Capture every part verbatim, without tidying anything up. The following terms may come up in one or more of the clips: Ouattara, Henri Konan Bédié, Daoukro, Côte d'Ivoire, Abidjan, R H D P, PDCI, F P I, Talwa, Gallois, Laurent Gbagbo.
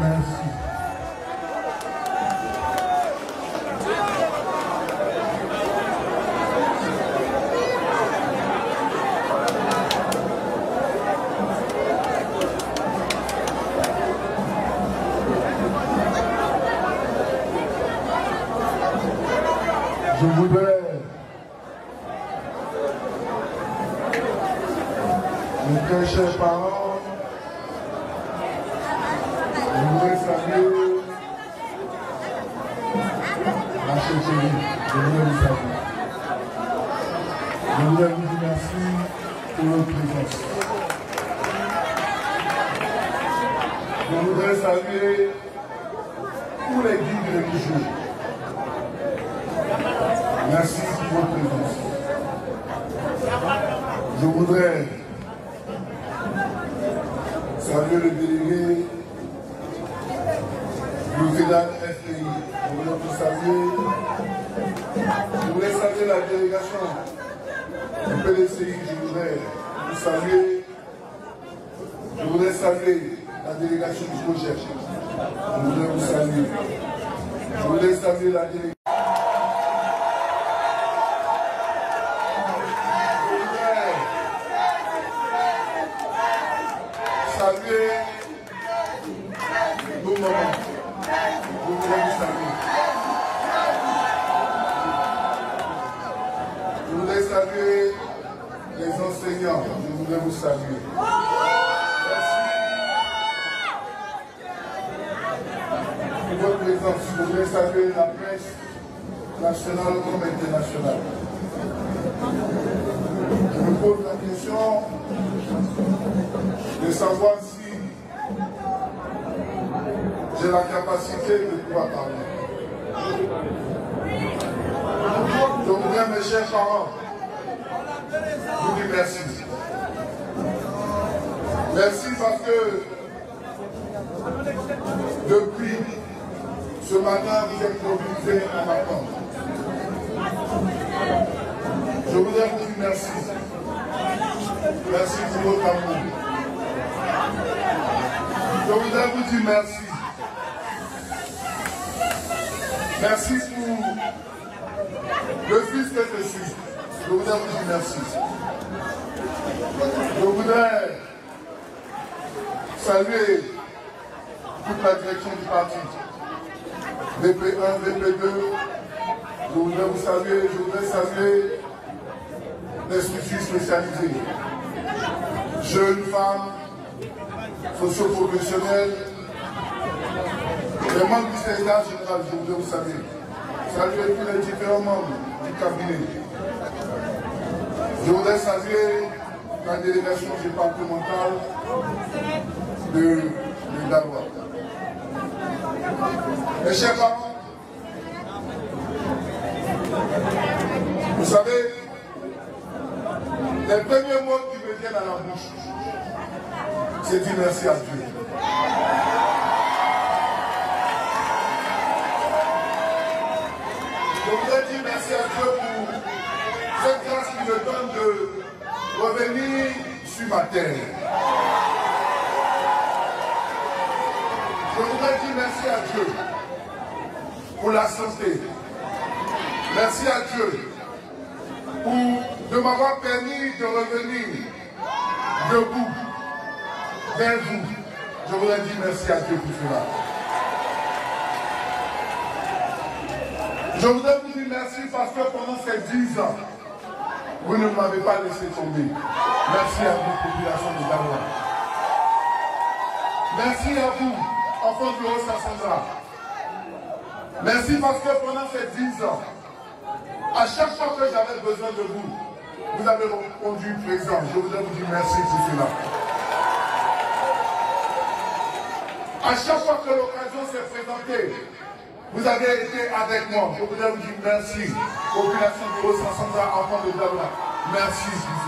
Merci. Je voudrais mes très chers parents, je voudrais saluer ma chère chérie, je voudrais vous saluer. Je voudrais vous dire merci pour votre présence. Je voudrais saluer tous les guides religieux. Merci pour votre présence. Je voudrais saluer le délégué du Fédéral F P I. Je voudrais vous saluer. Je voudrais saluer la délégation du P D C I. Je voudrais vous saluer. Je voudrais saluer la délégation du recherche. Je voudrais vous saluer. Je voudrais saluer la délégation. Saluer nos mamans, je voudrais vous saluer. Je voudrais saluer les enseignants, je voudrais vous saluer. Merci pour votre présence. Je voudrais saluer la presse nationale comme internationale. Je me pose la question de savoir si j'ai la capacité de pouvoir parler. Je voudrais, mes chers parents, vous dire merci. Merci parce que depuis ce matin, vous êtes mobilisés en attente. Je voudrais vous dire merci. Merci pour votre amour. Je voudrais vous dire merci. Merci pour le fils que je suis. Je voudrais vous dire merci. Je voudrais saluer toute la direction du parti. V P un, V P deux. Je voudrais vous saluer. Je voudrais saluer les structures spécialisées. Jeunes, femmes, socio-professionnels, les membres du Sénat général, je voudrais vous saluer. Saluer tous les différents membres du cabinet. Je voudrais saluer la délégation départementale de, de Gallois. Mes chers parents, vous savez, les premiers mots qui me viennent à la bouche, c'est dire merci à Dieu. Je voudrais dire merci à Dieu pour cette grâce qui me donne de revenir sur ma terre. Je voudrais dire merci à Dieu pour la santé. Merci à Dieu pour de m'avoir permis de revenir debout, vers vous. Je voudrais dire merci à Dieu pour cela. Je voudrais vous dire merci parce que pendant ces dix ans, vous ne m'avez pas laissé tomber. Merci à vous, population de Talwa. Merci à vous, enfants de Ouattara. Merci parce que pendant ces dix ans, à chaque fois que j'avais besoin de vous, vous avez répondu présent. Je voudrais vous dire merci pour cela. À chaque fois que l'occasion s'est présentée, vous avez été avec moi. Je voudrais vous dire merci. Population de Ouattara, enfants de Daoukro. Merci pour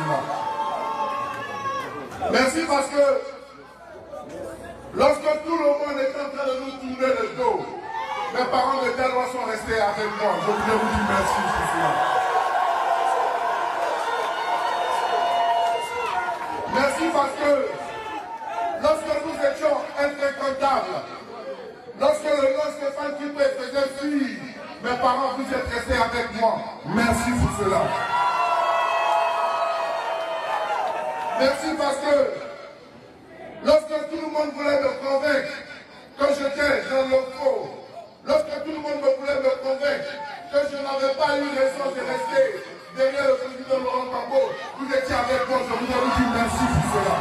cela. Merci parce que lorsque tout le monde est en train de nous tourner le dos, mes parents de Talwa sont restés avec moi. Je voudrais vous dire merci pour cela. Merci parce que lorsque nous étions infréquentables, équipé, c'est des filles. Mes parents, vous êtes restés avec moi. Merci pour cela. Merci parce que lorsque tout le monde voulait me convaincre, quand j'étais dans le faux, lorsque tout le monde me voulait me convaincre que je n'avais pas eu raison de rester derrière le président Laurent Gbagbo, vous étiez avec moi, je vous ai dit merci pour cela.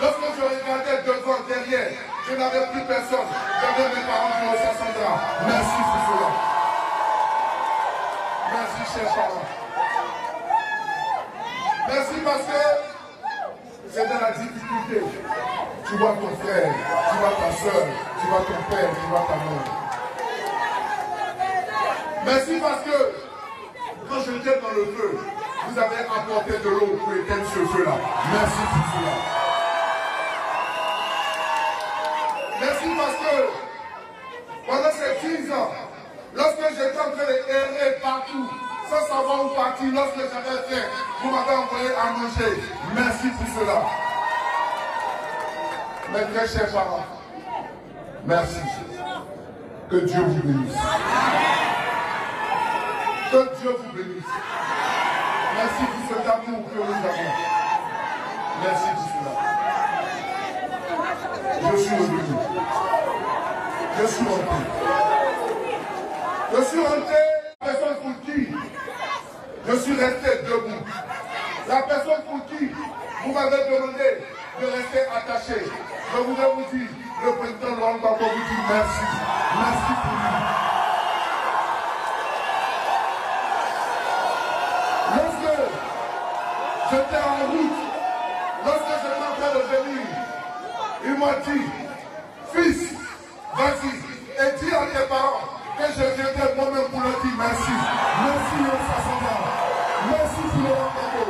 Lorsque je regardais devant, derrière, je n'avais plus personne. J'avais mes parents qui me s'assemblèrent. Merci pour cela. Merci, chers parents. Merci parce que c'est dans la difficulté. Tu vois ton frère, tu vois ta soeur, tu vois ton père, tu vois ta mère. Merci parce que quand je j'étais dans le feu, vous avez apporté de l'eau pour éteindre ce feu-là. Merci pour cela. Merci parce que pendant ces dix ans, lorsque j'étais en train d'errer partout, sans savoir où partir, lorsque j'avais fait, vous m'avez envoyé à manger. Merci pour cela. Mes très chers parents, merci. Que Dieu vous bénisse. Que Dieu vous bénisse. Merci pour cet amour que nous avons. Merci pour cela. Je suis obligé. Je suis hanté. Je suis hanté. La personne pour qui je suis resté debout. La personne pour qui vous m'avez demandé de rester attaché. Je voudrais vous dire, le président Laurent Gbagbo vous dit merci. Merci pour lui. Lorsque j'étais en route, lorsque j'étais en train de venir, il m'a dit, fils, vas-y, et dis à tes parents que je viendrai moi-même pour leur dire merci. Merci aux ascendants. Merci pour Laurent Gbagbo.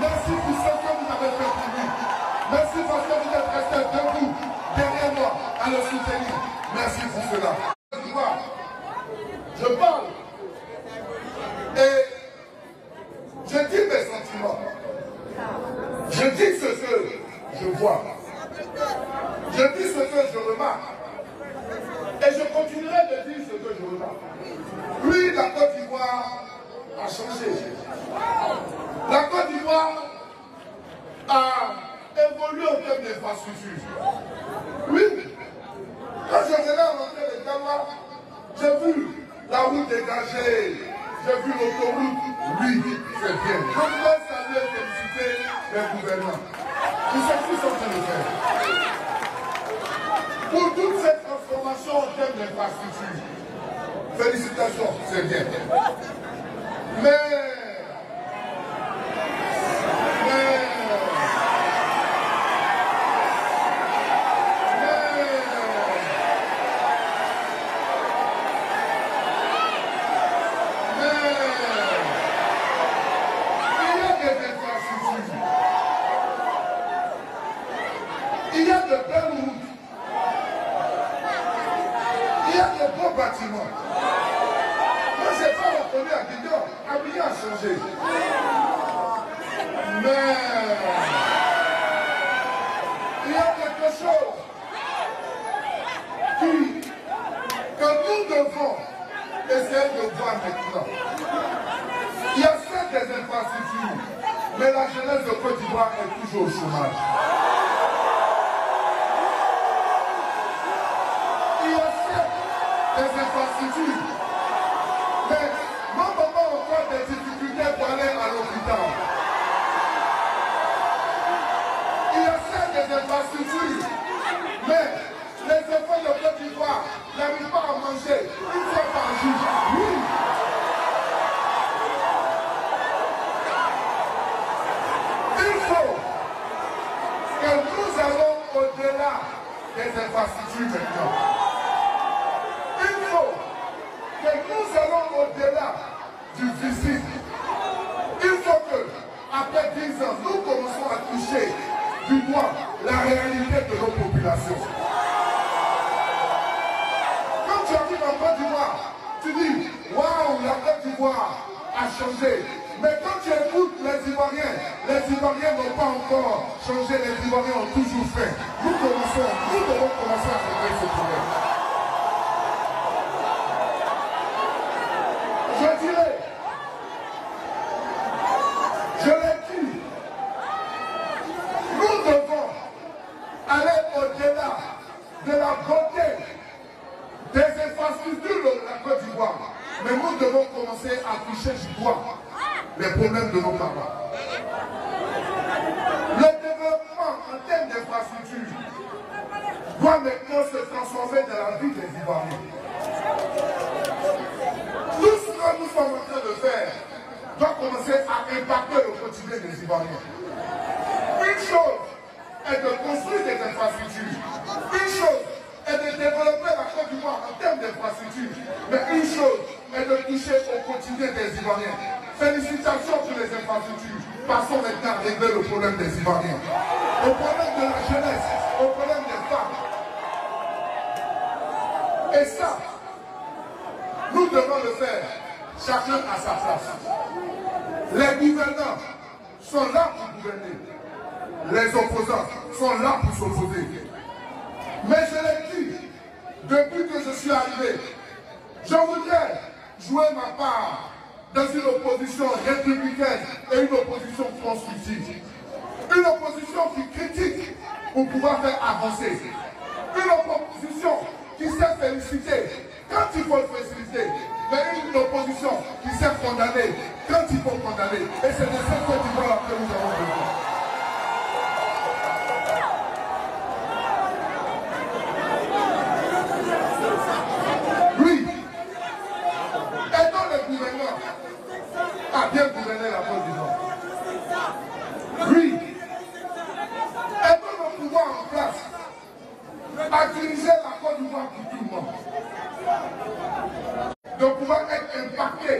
Merci pour ce que vous avez fait pour lui. Merci parce que vous êtes restés debout, derrière moi, à le soutenir. Merci pour cela. Je parle et je dis mes sentiments. Je dis ce que je vois. Je dis ce que je remarque. Et je continuerai de dire ce que je remarque. Lui, la Côte d'Ivoire a changé. La Côte d'Ivoire a évoluer en termes d'infrastructure. Oui, quand je venais rentrer les Gallois, j'ai vu la route dégagée, j'ai vu l'autoroute. Oui, c'est bien. Je voudrais saluer et féliciter les gouvernants qui sont tous en train de faire. Pour toute cette transformation en termes d'infrastructure, félicitations, c'est bien. Mais Mais quand tu écoutes les Ivoiriens, les Ivoiriens n'ont pas encore changé, les Ivoiriens ont toujours fait. Nous commençons, nous devons commencer à régler ce problème. Je dirais, je l'ai dit, nous devons aller au-delà de la beauté des infrastructures de la Côte d'Ivoire. Mais nous devons commencer à toucher du doigt les problèmes de nos parents. Le développement en termes d'infrastructure doit maintenant se transformer dans la vie des Ivoiriens. Tout ce que nous sommes en train de faire doit commencer à impacter le quotidien des Ivoiriens. Une chose est de construire des infrastructures. Une chose est de développer la Côte d'Ivoire en termes d'infrastructures. Mais une chose est de toucher au quotidien des Ivoiriens. Félicitations pour les infrastructures. Passons maintenant à régler le problème des Ivoiriens. Au problème de la jeunesse, au problème des femmes. Et ça, nous devons le faire, chacun à sa place. Les gouvernants sont là pour gouverner. Les opposants sont là pour s'opposer. Mais je l'ai dit, depuis que je suis arrivé, je voudrais jouer ma part dans une opposition républicaine et une opposition constructive. Une opposition qui critique pour pouvoir faire avancer. Une opposition qui sait féliciter quand il faut le féliciter, mais une opposition qui sait condamner quand il faut condamner. Et c'est de cette Côte d'Ivoire que nous avons besoin. Bien gouverner la Côte d'Ivoire. Lui, aidons le pouvoir en place à diriger la Côte d'Ivoire pour tout le monde. De pouvoir être impacté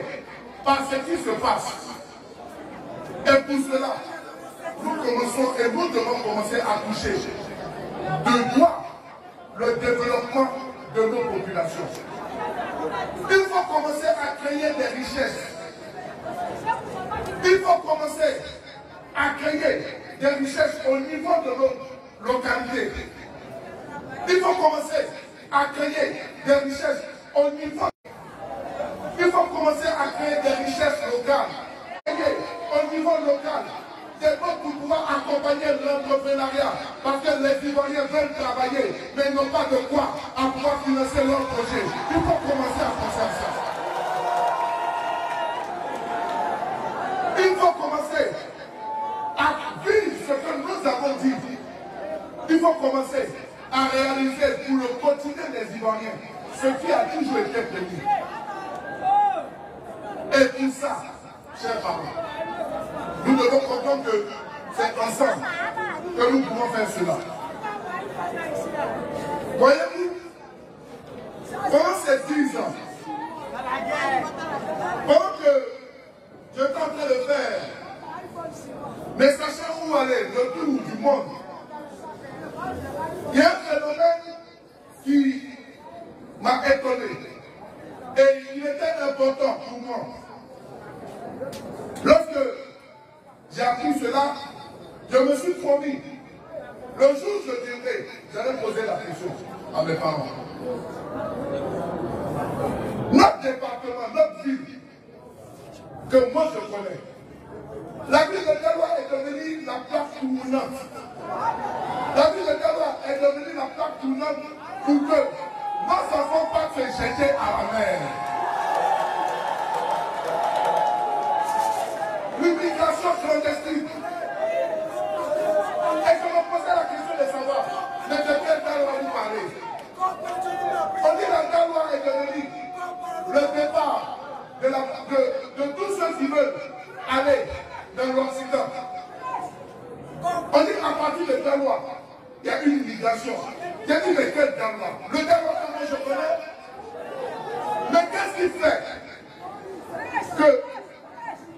par ce qui se passe. Et pour cela, nous commençons et nous devons commencer à toucher de doigt le développement de nos populations. Il faut commencer à créer des richesses. Il faut commencer à créer des richesses au niveau de nos localités. Il faut commencer à créer des richesses au niveau. Il faut commencer à créer des richesses locales. Créer au niveau local des modes pour pouvoir accompagner l'entrepreneuriat. Parce que les Ivoiriens veulent travailler, mais n'ont pas de quoi à pouvoir financer leur projet. Il faut commencer à penser à ça. Il faut commencer à vivre ce que nous avons dit. Il faut commencer à réaliser pour le quotidien des Ivoiriens ce qui a toujours été prévu. Et pour ça, chers parents, nous devons comprendre que c'est ensemble que nous pouvons faire cela. Voyez-vous, pendant ces dix ans, pendant que je tentais de faire, mais sachant où aller, le tour du monde. Il y a un phénomène qui m'a étonné et il était important pour moi. Lorsque j'ai appris cela, je me suis promis, le jour où je dirai, j'allais poser la question à mes parents. Notre département, notre ville, que moi je connais. La ville de Gallois est devenue la plaque tournante. La ville de Gallois est devenue la plaque tournante pour que nos enfants pas se jeter à la mer. L'immigration clandestine. Et je me posais la question de savoir, mais de quel Gallois vous parlez? On dit que Gallois est devenu le départ de, la, de, de tous ceux qui veulent aller dans l'Occident. On dit qu'à partir de Talwa, il y a une immigration. Il y a dit, mais quel Talwa? Le Talwa que moi je connais. Mais qu'est-ce qui fait que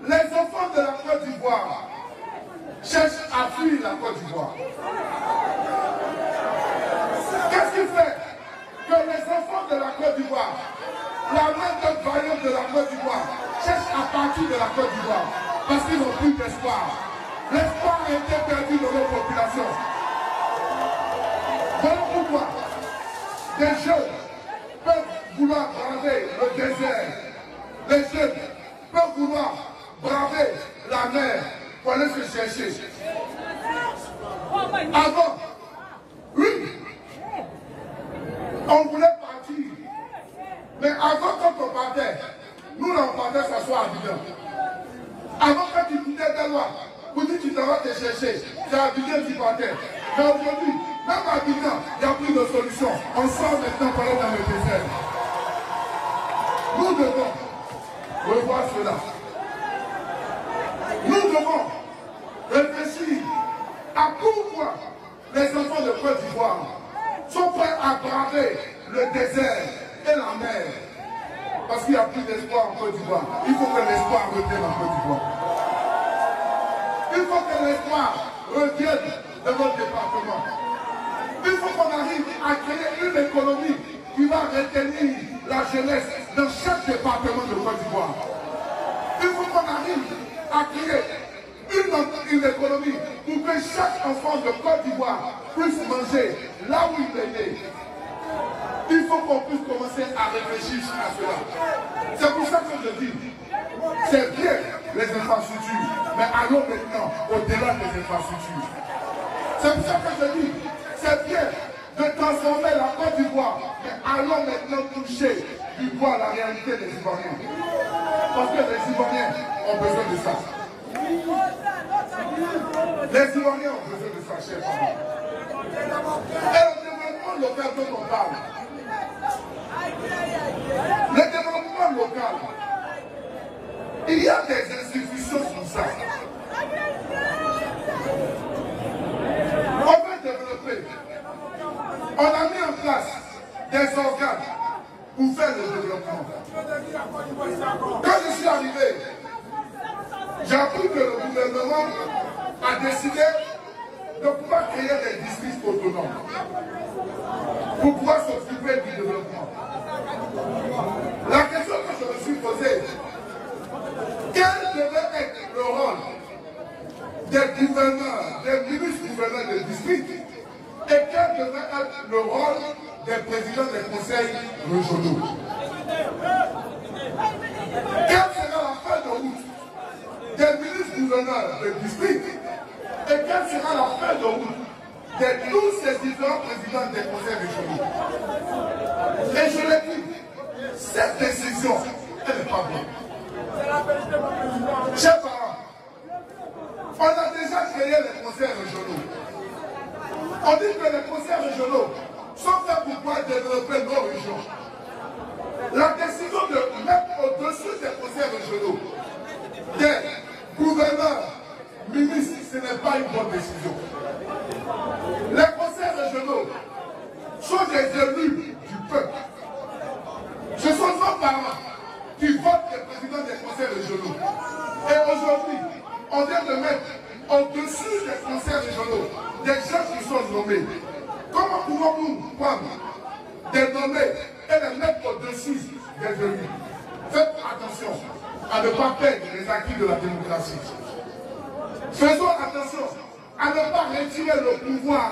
les enfants de la Côte d'Ivoire cherchent à fuir la Côte d'Ivoire? Qu'est-ce qui fait que les enfants de la Côte d'Ivoire, la main de vaillante de la Côte d'Ivoire cherche à partir de la Côte d'Ivoire? parce qu'ils n'ont plus d'espoir. L'espoir a été perdu dans nos populations. Voilà pourquoi des jeunes peuvent vouloir braver le désert. Les jeunes peuvent vouloir braver la mer pour aller se chercher. Avant, oui, on voulait partir. Mais avant, quand on partait, nous, là, on partait s'asseoir à Abidjan. Avant, quand tu quittais Gallois, vous dites tu t'en vas te chercher. C'est à Abidjan qui partait. Mais aujourd'hui, même à Abidjan, il n'y a plus de solution. On sort maintenant pour aller dans le désert. Nous devons revoir cela. Nous devons réfléchir à pourquoi les enfants de Côte d'Ivoire sont prêts à braver le désert et la mer. Parce qu'il n'y a plus d'espoir en Côte d'Ivoire. Il faut que l'espoir revienne en Côte d'Ivoire. Il faut que l'espoir revienne de votre département. Il faut qu'on arrive à créer une économie qui va retenir la jeunesse dans chaque département de Côte d'Ivoire. Il faut qu'on arrive à créer une, une économie pour que chaque enfant de Côte d'Ivoire puisse manger là où il est né. Il faut qu'on puisse commencer à réfléchir à cela. C'est pour ça que je dis, c'est bien les infrastructures, mais allons maintenant au-delà des infrastructures. C'est pour ça que je dis, c'est bien de transformer la Côte d'Ivoire, mais allons maintenant toucher du doigt la réalité des Ivoiriens. Parce que les Ivoiriens ont besoin de ça. Les Ivoiriens ont besoin de ça, chers amis. Et le développement local dont on parle, le développement local, il y a des institutions comme ça. On veut développer. On a mis en place des organes pour faire le développement. Quand je suis arrivé, j'ai appris que le gouvernement a décidé de pouvoir créer des districts autonomes pour pouvoir s'occuper du développement. La question que je me suis posée, quel devait être le rôle des gouverneurs, des ministres-gouverneurs des districts, et quel devait être le rôle des présidents des conseils régionaux? Quelle sera la fin de route des ministres-gouverneurs des districts, et quelle sera la fin de route de tous ces différents présidents des conseils régionaux? Et je l'ai dit, cette décision, elle n'est pas bonne. Chers parents, on a déjà créé les conseils régionaux. On dit que les conseils régionaux sont faits pour pouvoir développer nos régions. La décision de mettre au-dessus des conseils régionaux des gouverneurs, ministres, ce n'est pas une bonne décision. Les conseils régionaux sont des élus du peuple. Ce sont nos parents qui votent les présidents des conseils régionaux. Et aujourd'hui, on vient de mettre au-dessus des conseils régionaux des gens qui sont nommés. Comment pouvons-nous prendre des nommés et les mettre au-dessus des élus? Faites attention à ne pas perdre les acquis de la démocratie. Faisons attention à ne pas retirer le pouvoir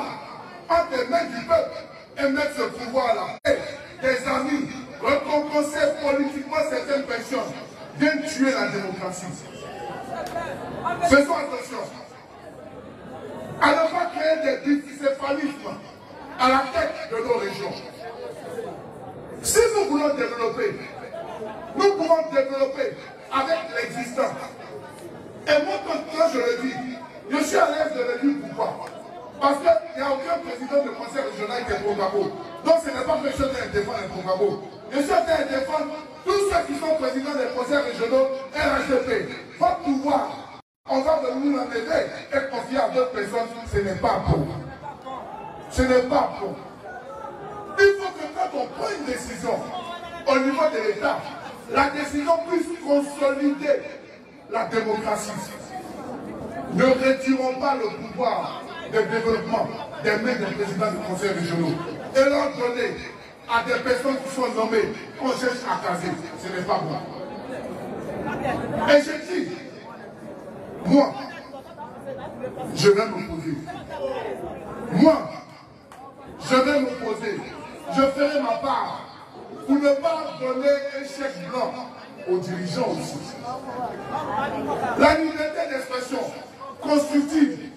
entre les mains du peuple et mettre ce pouvoir-là. Des amis, récompenser politiquement certaines personnes, viennent tuer la démocratie. Faisons attention à ne pas créer des bicéphalismes à la tête de nos régions. Si nous voulons développer, nous pouvons développer avec l'existant. Et moi, quand je le dis, je suis à l'aise de le dire pourquoi. Parce qu'il n'y a aucun président de conseil régional qui est pro Gbagbo. Donc ce n'est pas que je suis en train de défendre les pro Gbagbo. Je suis en train de défendre tous ceux qui sont présidents des conseils régionaux et R H D P. Votre pouvoir, on va venir en aider et confier à d'autres personnes. Ce n'est pas bon. Ce n'est pas bon. Il faut que quand on prend une décision au niveau de l'État, la décision puisse consolider la démocratie. Ne retirons pas le pouvoir de développement des mains des présidents des conseils régionaux et leur donner à des personnes qui sont nommées qu'on cherche à caser. Ce n'est pas bon. Et je dis, Moi, je vais m'opposer. Moi, je vais m'opposer. Je ferai ma part pour ne pas donner un chèque blanc aux dirigeants aussi. La liberté d'expression constructive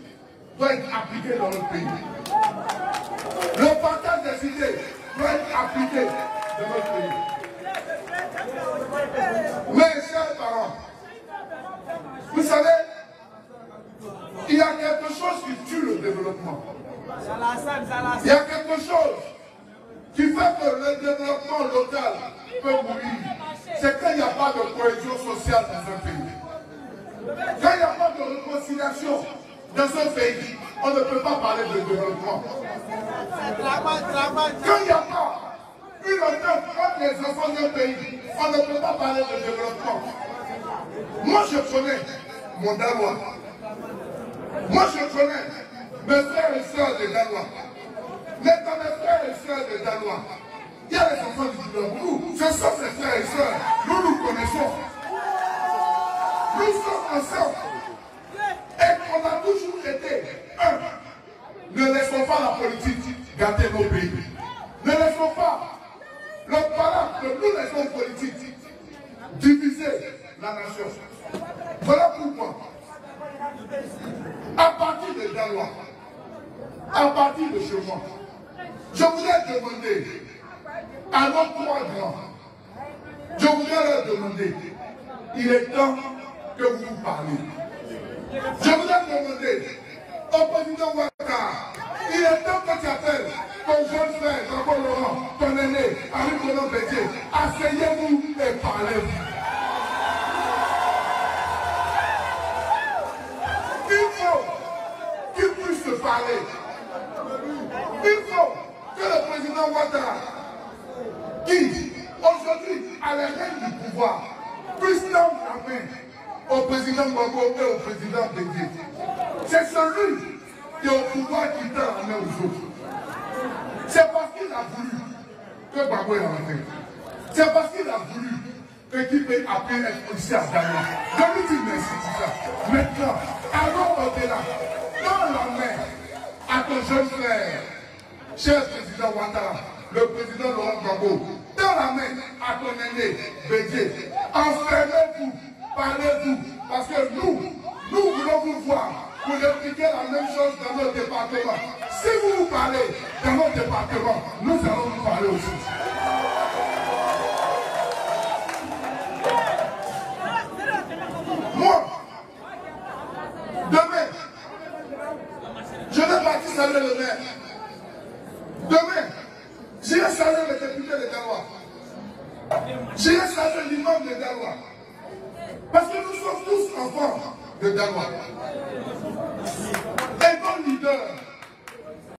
doit être appliquée dans notre pays. Le partage des idées doit être appliqué dans notre pays. Mes chers parents, vous savez, il y a quelque chose qui tue le développement. Il y a quelque chose qui fait que le développement local peut mourir. C'est quand il n'y a pas de cohésion sociale dans un pays. Quand il n'y a pas de réconciliation dans un pays, on ne peut pas parler de développement. Quand il n'y a pas une entente entre les enfants d'un pays, on ne peut pas parler de développement. Moi je connais mon Gallois. Moi je connais mes frères et sœurs des Gallois. Mais dans mes frères et sœurs des Gallois, il y a les enfants du Daoukro. Ce sont ses frères et sœurs. Nous nous connaissons. Nous sommes ensemble. Et on a toujours été un. Ne laissons pas la politique gâter nos pays. Ne laissons pas le parent que nous laissons politique diviser la nation. Voilà pourquoi, à partir de Gallois, à partir de chez moi, je voudrais demander à nos trois grands, je voudrais leur demander, il est temps que vous vous parliez. Je voudrais demander au président Ouattara, il est temps que tu appelles ton jeune frère, ton Laurent, ton aîné, Henri Konan Bédié, asseyez-vous et parlez-vous. Qu'il puisse se parler. Il faut que le président Ouattara, qui aujourd'hui a les rênes du pouvoir, puisse tendre la main au président Gbagbo et au président Bédié. C'est celui qui est au pouvoir qui tend la main aux autres. C'est parce qu'il a voulu que Gbagbo est rentré. C'est parce qu'il a voulu et qui peut appeler un policier à Gallois. Je lui dis merci pour ça. Maintenant, allons au-delà. Donne la main à ton jeune frère, cher président Ouattara, le président Laurent Gbagbo. Donne la main à ton aîné, Bédié. Enfermez-vous, parlez-vous, parce que nous, nous voulons vous voir pour expliquer la même chose dans notre département. Si vous vous parlez dans notre département, nous allons vous parler aussi. Moi, demain, je vais partir saluer le maire. Demain, j'irai saluer le député des Gallois. J'irai saluer l'imam des Gallois. Parce que nous sommes tous enfants de Gallois. Et bon leader.